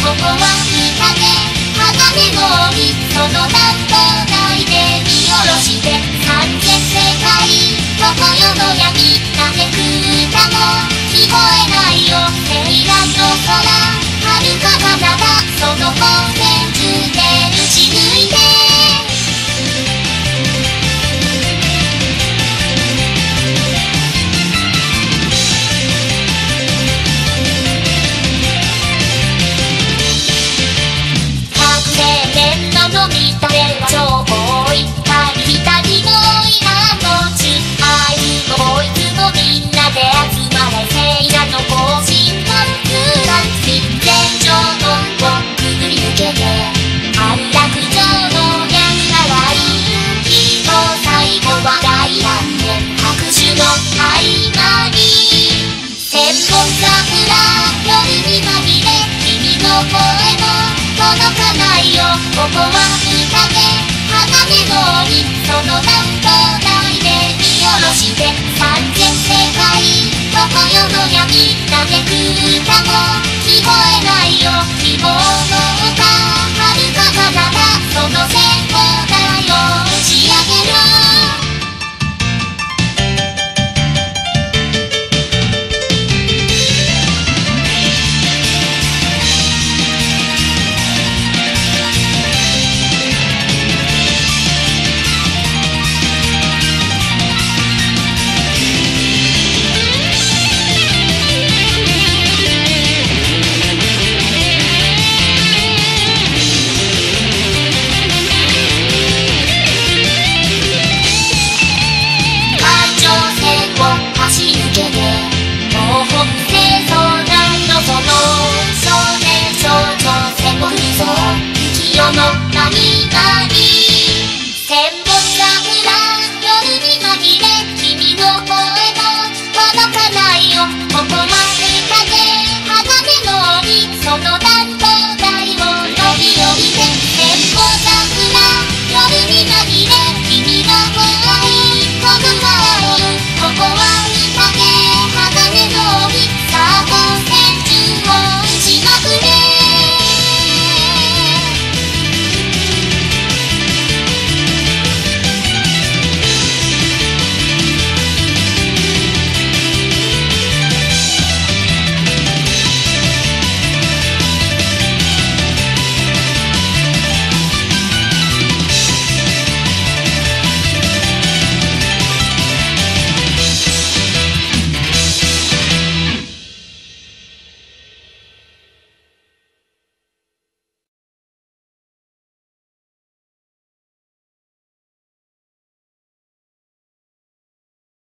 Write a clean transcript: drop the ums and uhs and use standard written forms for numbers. ここは日陰鋼の帯その名を抱いて見下ろして三千世界ここ世の闇嘆く歌も聞こえないよ平安の空遥か彼方その光線中で打ち抜いてここは日陰鋼の鬼その名を抱いて見下ろして三千世界ここ世の闇嘆く歌も聞こえないよ希望の歌遥か彼方その線を台を打ち上げろここは日陰鋼の帯その名